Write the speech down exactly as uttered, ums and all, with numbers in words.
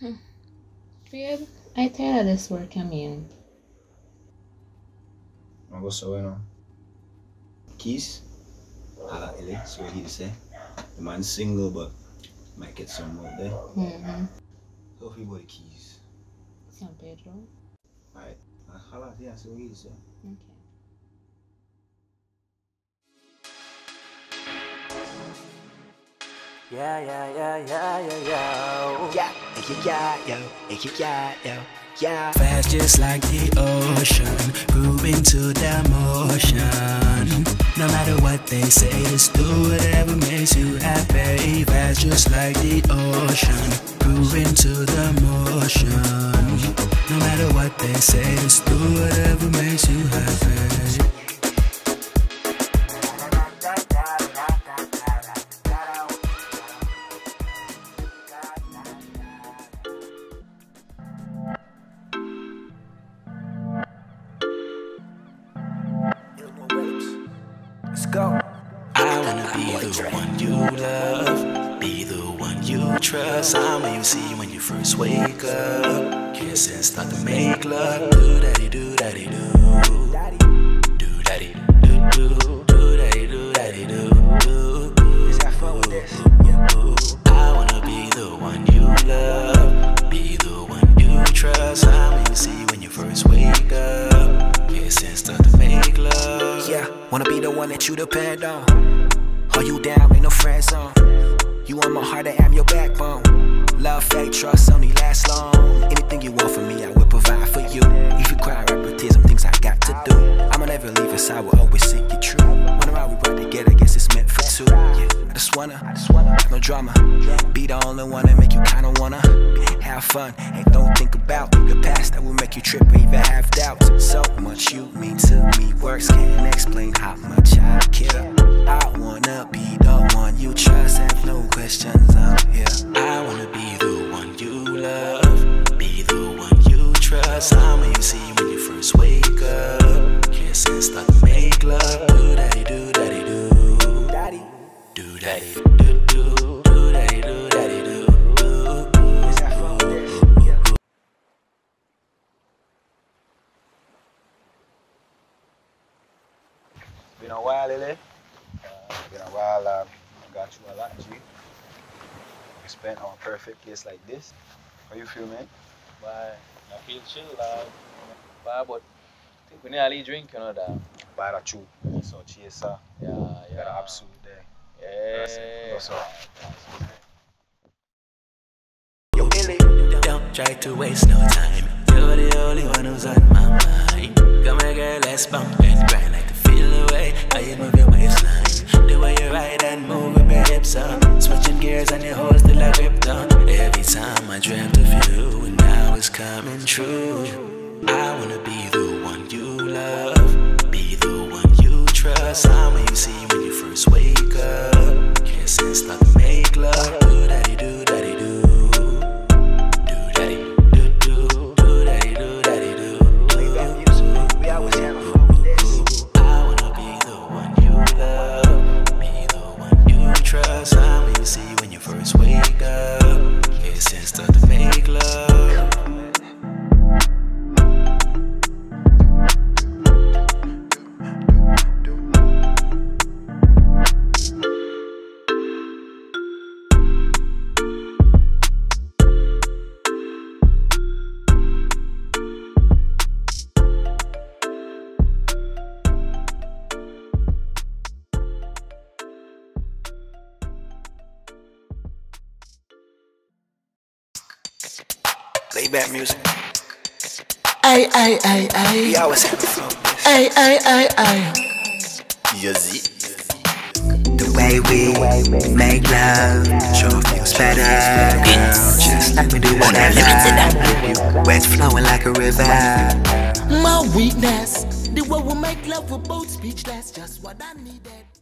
Dude, I tired of this work I'm in. Non lo so, no? Keys? Hala L A, that's what he say. The man's single, but might get some more there. Mm-hmm. So, if you boy Keys. San Pedro. Alright. Hala, that's what he say. Okay. Yeah, yeah, yeah, yeah, yeah, yeah. Yeah, yeah, yeah, yeah, yeah, yeah, yeah. Fast just like the ocean, grooving to the motion. No matter what they say, just do whatever makes you happy. Fast just like the ocean, grooving to the motion. No matter what they say, just do whatever makes you happy. Go. I wanna be the one you love, be the one you trust. I'm what you see when you first wake up. Kiss and start to make love. Do daddy do daddy do. Do daddy do do. Do daddy do daddy do. Is that fun with this? I wanna be the one you love, be the one you trust. I'm what you see when you first wake up. Kiss and start to make love. Yeah. Wanna be the one that you depend on. Hold you down, ain't no friend zone. You on my heart, I am your backbone. Love, faith, trust only lasts long. Anything you want from me, I will provide for you. If you cry, I will tears, some things I got to do. I'ma never leave us, I will always seek you true. Wonder how we work together, guess it's meant for two. Yeah, I just wanna, I just wanna, no drama. Be the only one that make you kinda wanna have fun, and don't think about the past that will make you trip or even have doubts. So much you mean to me, words can't explain how much I care. I wanna be the one you trust, have no questions, I'm here. I wanna be the one you love, be the one you trust. I'm what you see when you first wake up. Kiss and start to make love. Do daddy do daddy do. Daddy. Do daddy do do. Do daddy do daddy do. Been a while, Lily. Uh, been a while, uh, I got you a lot, G. We spent on a perfect place like this. How you feel, man? Bye. I feel chill, lad. Bye, but I think we need to drink, you know, that. Bye, that's true. So, cheers, uh. Yeah, yeah. Got an absolute day. Yeah. That's it. That's all. Yo, Lily, don't try to waste no time. You're the only one who's on my mind. Come here, girl, let's bump and grind. Away, how you move your waistline, the way you ride and move with your hips up, switching gears and your hold till I grip down. Every time I dreamt of you, and now it's coming true. I wanna be the one you love, be the one you trust. I'm what you see when you first wake up. Kiss and start to make love. Do daddy do daddy do. Do daddy do do. Do daddy do daddy do. We always have a trust. I'm what you see when you first wake up. Kiss and start to make love. Bad music. I I I I. We always have fun. I I I I. Yazzie. The way we make love, sure feels better. Girl, just like we do whatever. Wet flowing like a river. My weakness. The way we make love, we're both speechless. Just what I needed.